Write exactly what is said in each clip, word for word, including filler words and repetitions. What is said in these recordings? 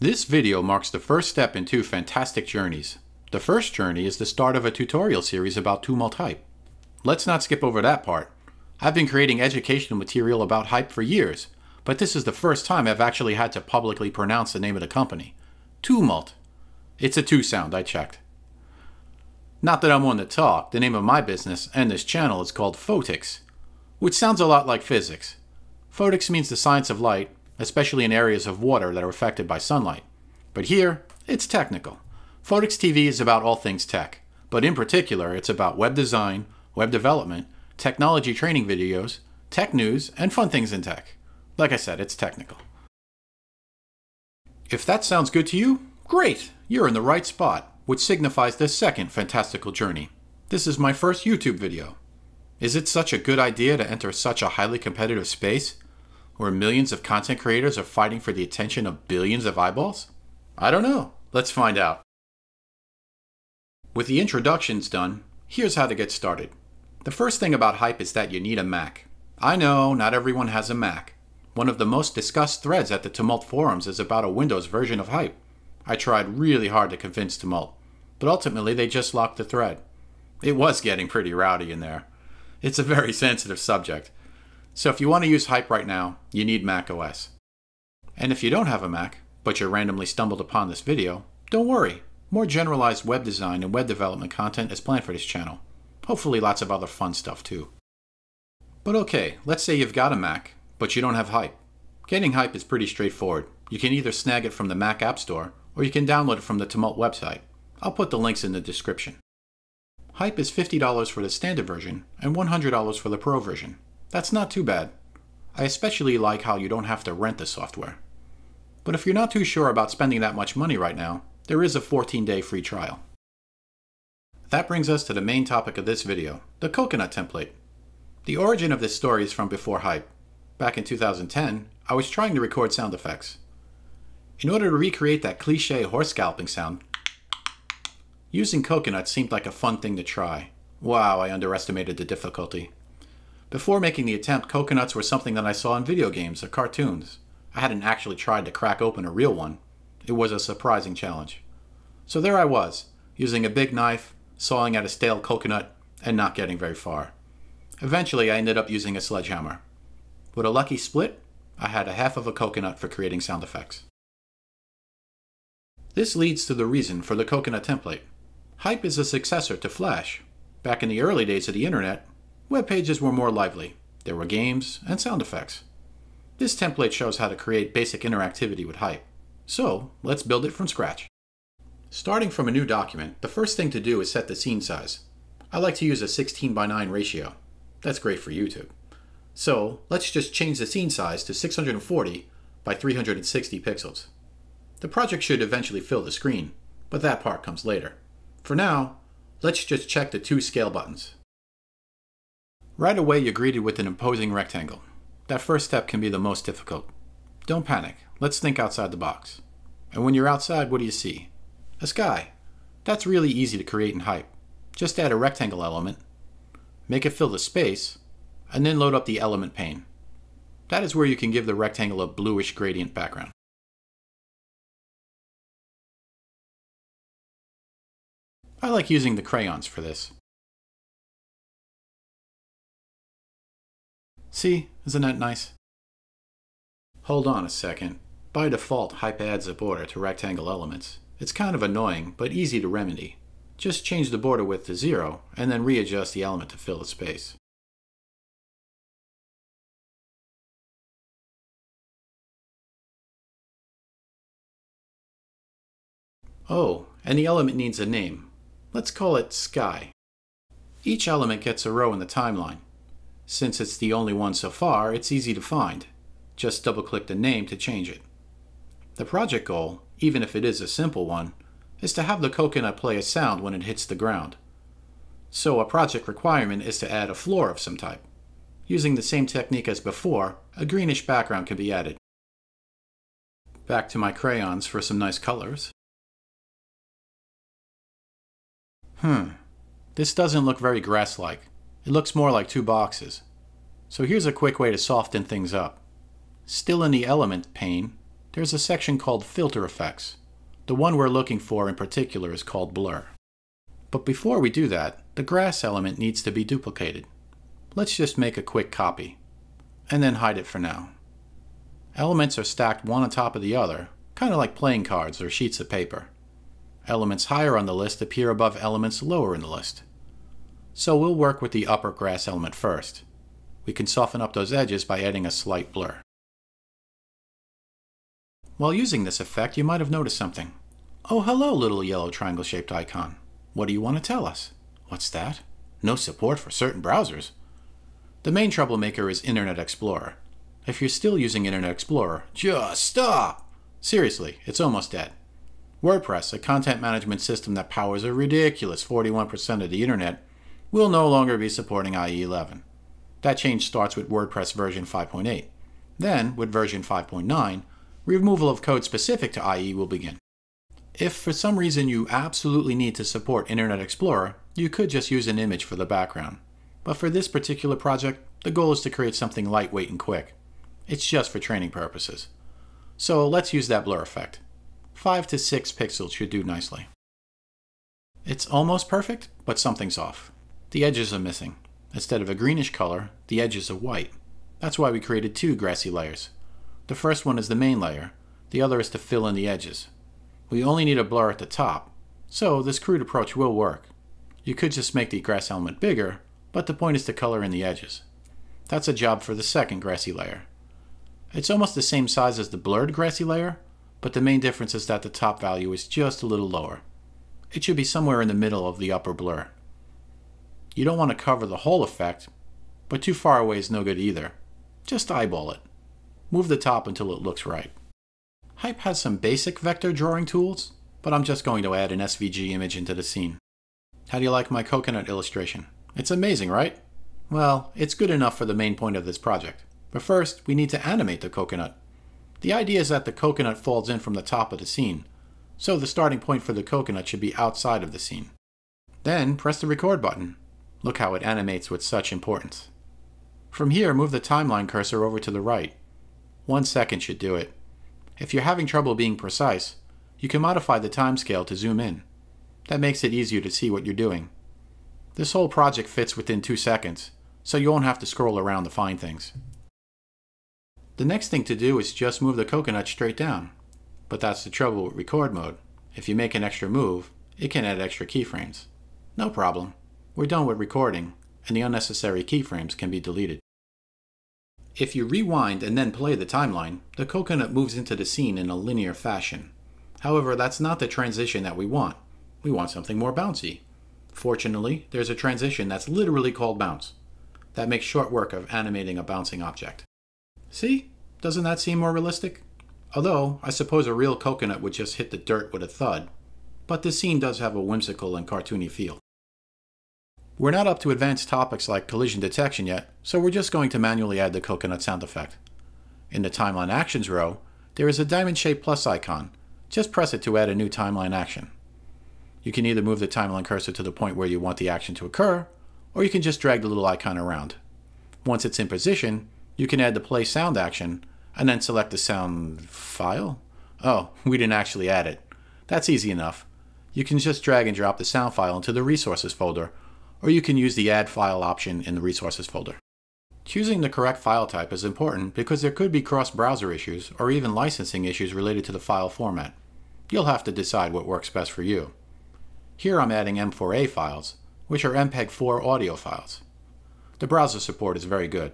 This video marks the first step in two fantastic journeys. The first journey is the start of a tutorial series about Tumult Hype. Let's not skip over that part. I've been creating educational material about Hype for years, but this is the first time I've actually had to publicly pronounce the name of the company. Tumult. It's a two sound, I checked. Not that I'm one to talk, the name of my business and this channel is called Photix, which sounds a lot like physics. Photix means the science of light, especially in areas of water that are affected by sunlight. But here, it's technical. Photics T V is about all things tech, but in particular, it's about web design, web development, technology training videos, tech news, and fun things in tech. Like I said, it's technical. If that sounds good to you, great! You're in the right spot, which signifies the second fantastical journey. This is my first YouTube video. Is it such a good idea to enter such a highly competitive space, where millions of content creators are fighting for the attention of billions of eyeballs? I don't know. Let's find out. With the introductions done, here's how to get started. The first thing about Hype is that you need a Mac. I know, not everyone has a Mac. One of the most discussed threads at the Tumult forums is about a Windows version of Hype. I tried really hard to convince Tumult, but ultimately they just locked the thread. It was getting pretty rowdy in there. It's a very sensitive subject. So if you want to use Hype right now, you need macOS. And if you don't have a Mac, but you randomly stumbled upon this video, don't worry. More generalized web design and web development content is planned for this channel. Hopefully lots of other fun stuff too. But okay, let's say you've got a Mac, but you don't have Hype. Getting Hype is pretty straightforward. You can either snag it from the Mac App Store, or you can download it from the Tumult website. I'll put the links in the description. Hype is fifty dollars for the standard version and one hundred dollars for the Pro version. That's not too bad. I especially like how you don't have to rent the software. But if you're not too sure about spending that much money right now, there is a fourteen day free trial. That brings us to the main topic of this video, the Coconut template. The origin of this story is from before Hype. Back in two thousand ten, I was trying to record sound effects. In order to recreate that cliche horse galloping sound, using Coconut seemed like a fun thing to try. Wow, I underestimated the difficulty. Before making the attempt, coconuts were something that I saw in video games or cartoons. I hadn't actually tried to crack open a real one. It was a surprising challenge. So there I was, using a big knife, sawing at a stale coconut, and not getting very far. Eventually, I ended up using a sledgehammer. With a lucky split, I had a half of a coconut for creating sound effects. This leads to the reason for the Coconut template. Hype is a successor to Flash. Back in the early days of the internet, web pages were more lively. There were games and sound effects. This template shows how to create basic interactivity with Hype. So let's build it from scratch. Starting from a new document, the first thing to do is set the scene size. I like to use a sixteen by nine ratio. That's great for YouTube. So let's just change the scene size to six hundred forty by three hundred sixty pixels. The project should eventually fill the screen, but that part comes later. For now, let's just check the two scale buttons. Right away, you're greeted with an imposing rectangle. That first step can be the most difficult. Don't panic. Let's think outside the box. And when you're outside, what do you see? A sky. That's really easy to create in Hype. Just add a rectangle element, make it fill the space, and then load up the element pane. That is where you can give the rectangle a bluish gradient background. I like using the crayons for this. See, isn't that nice? Hold on a second. By default, Hype adds a border to rectangle elements. It's kind of annoying, but easy to remedy. Just change the border width to zero, and then readjust the element to fill the space. Oh, and the element needs a name. Let's call it Sky. Each element gets a row in the timeline. Since it's the only one so far, it's easy to find. Just double-click the name to change it. The project goal, even if it is a simple one, is to have the coconut play a sound when it hits the ground. So a project requirement is to add a floor of some type. Using the same technique as before, a greenish background can be added. Back to my crayons for some nice colors. Hmm, this doesn't look very grass-like. It looks more like two boxes. So here's a quick way to soften things up. Still in the element pane, there's a section called Filter Effects. The one we're looking for in particular is called Blur. But before we do that, the grass element needs to be duplicated. Let's just make a quick copy, and then hide it for now. Elements are stacked one on top of the other, kind of like playing cards or sheets of paper. Elements higher on the list appear above elements lower in the list. So we'll work with the upper grass element first. We can soften up those edges by adding a slight blur. While using this effect, you might have noticed something. Oh, hello, little yellow triangle-shaped icon. What do you want to tell us? What's that? No support for certain browsers. The main troublemaker is Internet Explorer. If you're still using Internet Explorer, just stop! Seriously, it's almost dead. WordPress, a content management system that powers a ridiculous forty-one percent of the internet, will no longer be supporting I E eleven. That change starts with WordPress version five point eight. Then, with version five point nine, removal of code specific to I E will begin. If for some reason you absolutely need to support Internet Explorer, you could just use an image for the background. But for this particular project, the goal is to create something lightweight and quick. It's just for training purposes. So let's use that blur effect. five to six pixels should do nicely. It's almost perfect, but something's off. The edges are missing. Instead of a greenish color, the edges are white. That's why we created two grassy layers. The first one is the main layer, the other is to fill in the edges. We only need a blur at the top, so this crude approach will work. You could just make the grass element bigger, but the point is to color in the edges. That's a job for the second grassy layer. It's almost the same size as the blurred grassy layer, but the main difference is that the top value is just a little lower. It should be somewhere in the middle of the upper blur. You don't want to cover the whole effect, but too far away is no good either. Just eyeball it. Move the top until it looks right. Hype has some basic vector drawing tools, but I'm just going to add an S V G image into the scene. How do you like my coconut illustration? It's amazing, right? Well, it's good enough for the main point of this project. But first, we need to animate the coconut. The idea is that the coconut falls in from the top of the scene, so the starting point for the coconut should be outside of the scene. Then press the record button. Look how it animates with such importance. From here, move the timeline cursor over to the right. One second should do it. If you're having trouble being precise, you can modify the timescale to zoom in. That makes it easier to see what you're doing. This whole project fits within two seconds, so you won't have to scroll around to find things. The next thing to do is just move the coconut straight down. But that's the trouble with record mode. If you make an extra move, it can add extra keyframes. No problem. We're done with recording, and the unnecessary keyframes can be deleted. If you rewind and then play the timeline, the coconut moves into the scene in a linear fashion. However, that's not the transition that we want. We want something more bouncy. Fortunately, there's a transition that's literally called bounce. That makes short work of animating a bouncing object. See? Doesn't that seem more realistic? Although, I suppose a real coconut would just hit the dirt with a thud, but this scene does have a whimsical and cartoony feel. We're not up to advanced topics like collision detection yet, so we're just going to manually add the coconut sound effect. In the timeline actions row, there is a diamond-shaped plus icon. Just press it to add a new timeline action. You can either move the timeline cursor to the point where you want the action to occur, or you can just drag the little icon around. Once it's in position, you can add the play sound action, and then select the sound file? Oh, we didn't actually add it. That's easy enough. You can just drag and drop the sound file into the resources folder, or you can use the add file option in the resources folder. Choosing the correct file type is important because there could be cross-browser issues or even licensing issues related to the file format. You'll have to decide what works best for you. Here I'm adding M four A files, which are M P E G four audio files. The browser support is very good.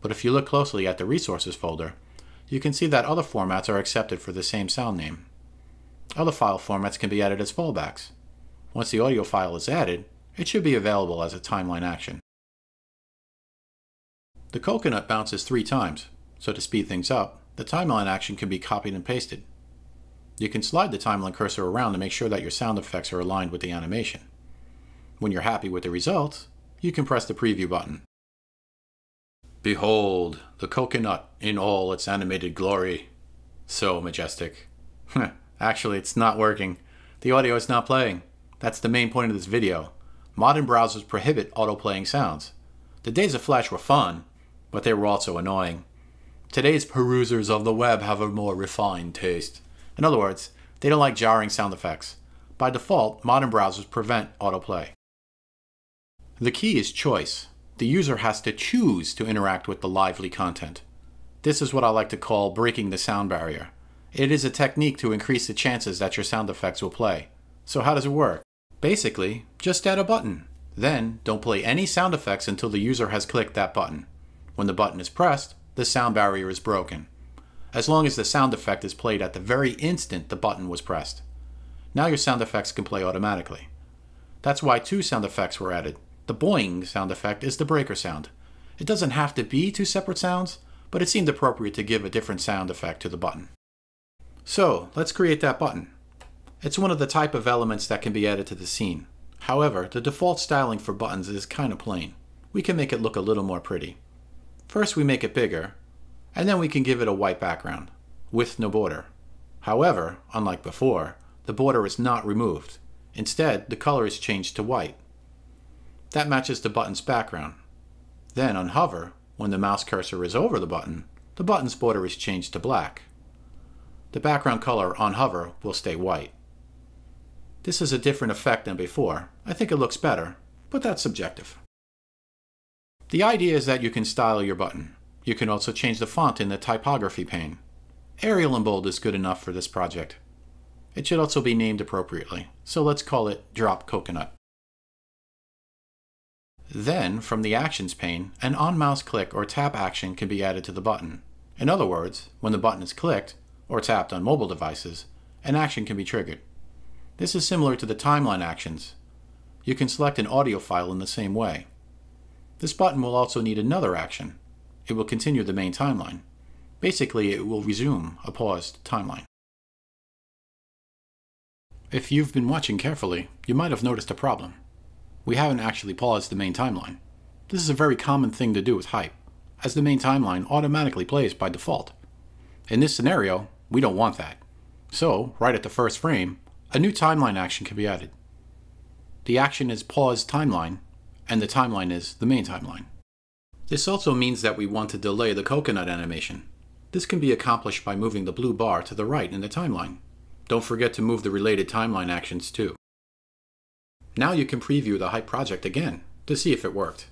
But if you look closely at the resources folder, you can see that other formats are accepted for the same sound name. Other file formats can be added as fallbacks. Once the audio file is added, it should be available as a timeline action. The coconut bounces three times, so to speed things up, the timeline action can be copied and pasted. You can slide the timeline cursor around to make sure that your sound effects are aligned with the animation. When you're happy with the results, you can press the preview button. Behold, the coconut in all its animated glory. So majestic. Actually, it's not working. The audio is not playing. That's the main point of this video. Modern browsers prohibit auto-playing sounds. The days of Flash were fun, but they were also annoying. today's perusers of the web have a more refined taste. In other words, they don't like jarring sound effects. By default, modern browsers prevent autoplay. The key is choice. The user has to choose to interact with the lively content. This is what I like to call breaking the sound barrier. It is a technique to increase the chances that your sound effects will play. So how does it work? Basically, just add a button. Then, don't play any sound effects until the user has clicked that button. When the button is pressed, the sound barrier is broken. As long as the sound effect is played at the very instant the button was pressed. Now your sound effects can play automatically. That's why two sound effects were added. The boing sound effect is the breaker sound. It doesn't have to be two separate sounds, but it seemed appropriate to give a different sound effect to the button. So, let's create that button. It's one of the type of elements that can be added to the scene. However, the default styling for buttons is kind of plain. We can make it look a little more pretty. First we make it bigger, and then we can give it a white background, with no border. However, unlike before, the border is not removed. Instead, the color is changed to white. That matches the button's background. Then on hover, when the mouse cursor is over the button, the button's border is changed to black. The background color on hover will stay white. This is a different effect than before. I think it looks better, but that's subjective. The idea is that you can style your button. You can also change the font in the typography pane. Arial and bold is good enough for this project. It should also be named appropriately, so let's call it Drop Coconut. Then, from the Actions pane, an on-mouse click or tap action can be added to the button. In other words, when the button is clicked, or tapped on mobile devices, an action can be triggered. This is similar to the timeline actions. You can select an audio file in the same way. This button will also need another action. It will continue the main timeline. Basically, it will resume a paused timeline. If you've been watching carefully, you might have noticed a problem. We haven't actually paused the main timeline. This is a very common thing to do with Hype, as the main timeline automatically plays by default. In this scenario, we don't want that. So, right at the first frame, a new timeline action can be added. The action is paused timeline, and the timeline is the main timeline. This also means that we want to delay the coconut animation. This can be accomplished by moving the blue bar to the right in the timeline. Don't forget to move the related timeline actions too. Now you can preview the Hype project again to see if it worked.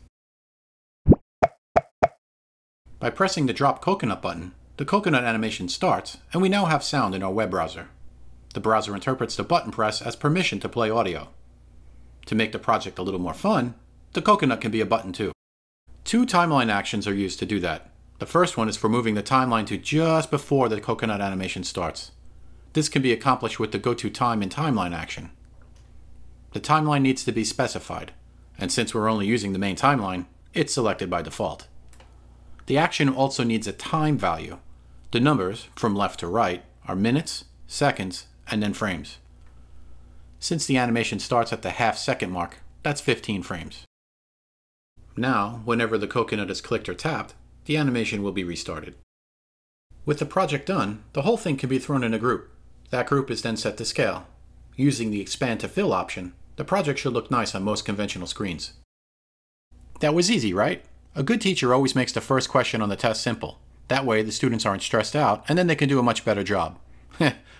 By pressing the Drop Coconut button, the coconut animation starts, and we now have sound in our web browser. The browser interprets the button press as permission to play audio. To make the project a little more fun, the coconut can be a button too. Two timeline actions are used to do that. The first one is for moving the timeline to just before the coconut animation starts. This can be accomplished with the GoToTime in timeline action. The timeline needs to be specified, and since we're only using the main timeline, it's selected by default. The action also needs a time value. The numbers, from left to right, are minutes, seconds, and then frames. Since the animation starts at the half second mark, that's fifteen frames. Now, whenever the coconut is clicked or tapped, the animation will be restarted. With the project done, the whole thing can be thrown in a group. That group is then set to scale. Using the Expand to Fill option, the project should look nice on most conventional screens. That was easy, right? A good teacher always makes the first question on the test simple. That way, the students aren't stressed out, and then they can do a much better job.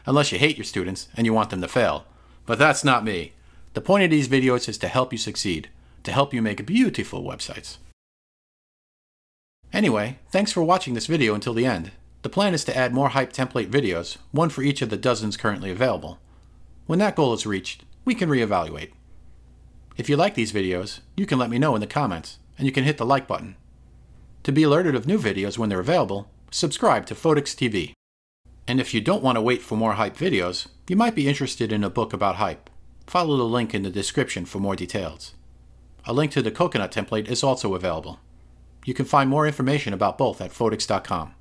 Unless you hate your students and you want them to fail. But that's not me. The point of these videos is to help you succeed, to help you make beautiful websites. Anyway, thanks for watching this video until the end. The plan is to add more Hype template videos, one for each of the dozens currently available. When that goal is reached, we can reevaluate. If you like these videos, you can let me know in the comments, and you can hit the like button. To be alerted of new videos when they're available, subscribe to Photix T V. And if you don't want to wait for more Hype videos, you might be interested in a book about Hype. Follow the link in the description for more details. A link to the coconut template is also available. You can find more information about both at Photix dot com.